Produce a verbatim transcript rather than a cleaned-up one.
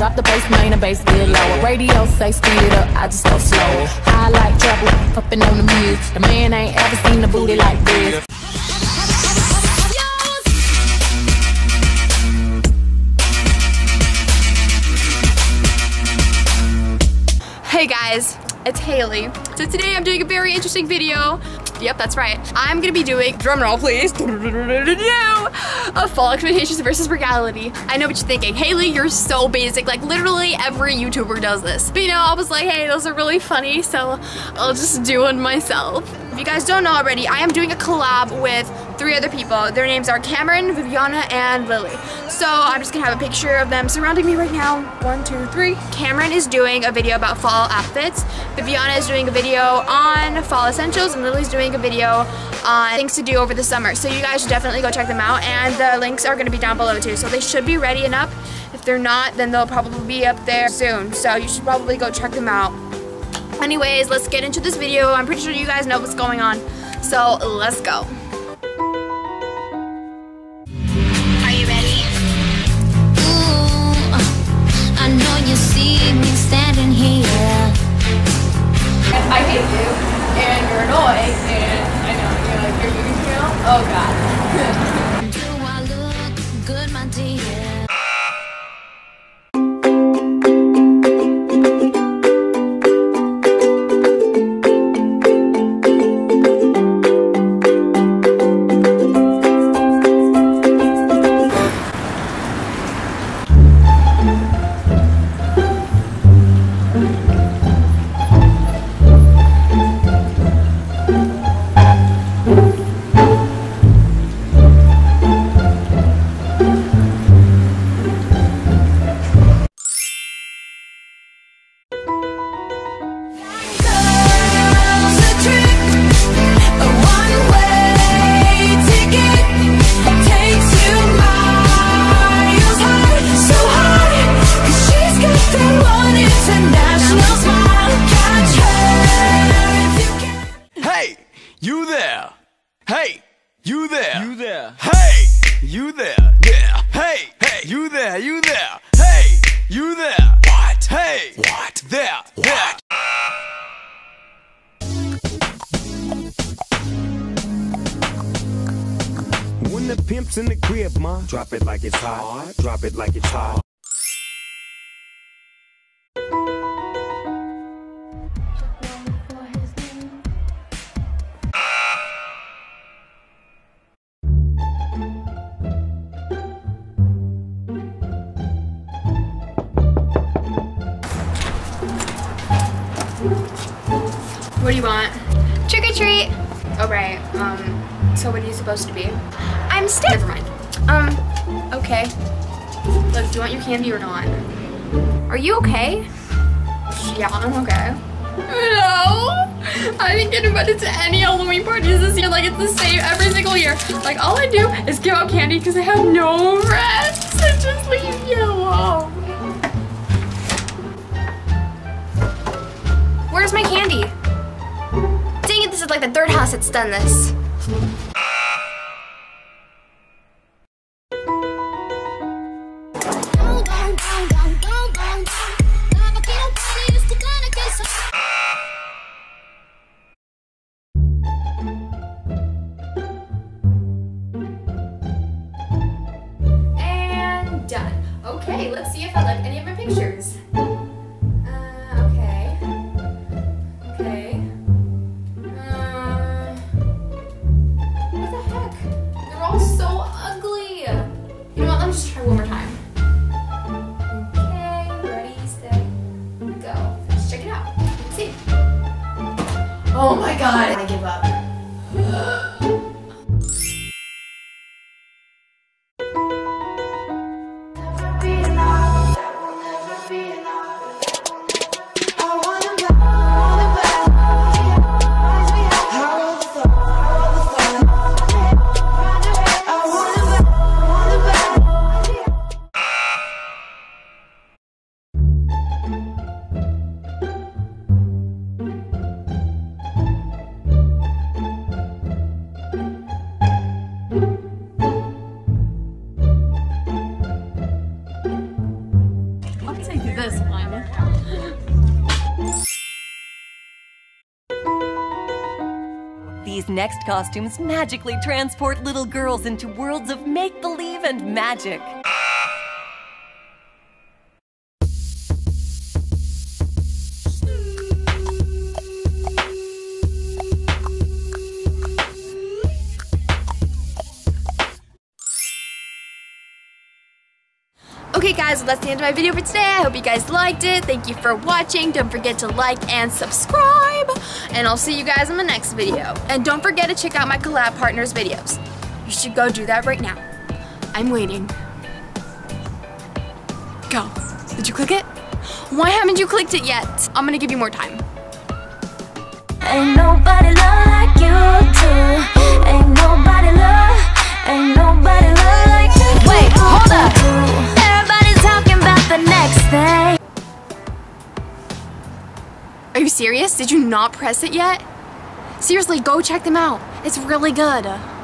Drop the bass, main and bass get lower. Radio say speed up, I just go slow. High like trouble, puffin' on the music. The man ain't ever seen a booty like this. Hey guys, it's Hayley. So today I'm doing a very interesting video. Yep, that's right. I'm gonna be doing, drum roll please, a fall expectations versus reality. I know what you're thinking. Hayley, you're so basic. Like literally every YouTuber does this. But you know, I was like, hey, those are really funny, so I'll just do one myself. If you guys don't know already, I am doing a collab with three other people. Their names are Cameron, Viviana, and Lily. So I'm just gonna have a picture of them surrounding me right now. One, two, three. Cameron is doing a video about fall outfits. Viviana is doing a video on fall essentials, and Lily's doing a video on things to do over the summer. So you guys should definitely go check them out, and the links are gonna be down below too. So they should be ready and up. If they're not, then they'll probably be up there soon. So you should probably go check them out. Anyways, let's get into this video. I'm pretty sure you guys know what's going on. So let's go. Are you ready? Ooh, I know you see me standing here. I hate you, and you're annoying, and I know, you're like, you're moving now? Oh god. Do I look good, my dear? You there? Hey, you there? You there? Hey, you there? Yeah. Hey, hey, you there? You there? Hey, you there? What? Hey, what? There? What? When the pimp's in the crib, ma, drop it like it's hot. Drop it like it's hot. What do you want? Trick or treat! Oh right, um, so what are you supposed to be? I'm stiff! Never mind. Um, okay. Look, do you want your candy or not? Are you okay? Yeah, I'm okay. No! I didn't get invited to any Halloween parties this year, like it's the same every single year. Like all I do is give out candy because I have no friends. I just leave you alone. Where's my candy? Dang it, this is like the third house that's done this. And done. Okay, let's see if I like any of my pictures. Oh my god, I give up. take this one. These next costumes magically transport little girls into worlds of make-believe and magic. Okay guys, well, that's the end of my video for today. I hope you guys liked it. Thank you for watching. Don't forget to like and subscribe. And I'll see you guys in the next video. And don't forget to check out my collab partners' videos. You should go do that right now. I'm waiting. Go. Did you click it? Why haven't you clicked it yet? I'm gonna give you more time. Ain't nobody love like you do. Ain't nobody love, ain't nobody love like you do. Wait, hold up. The next thing. Are you serious? Did you not press it yet? Seriously, go check them out. It's really good.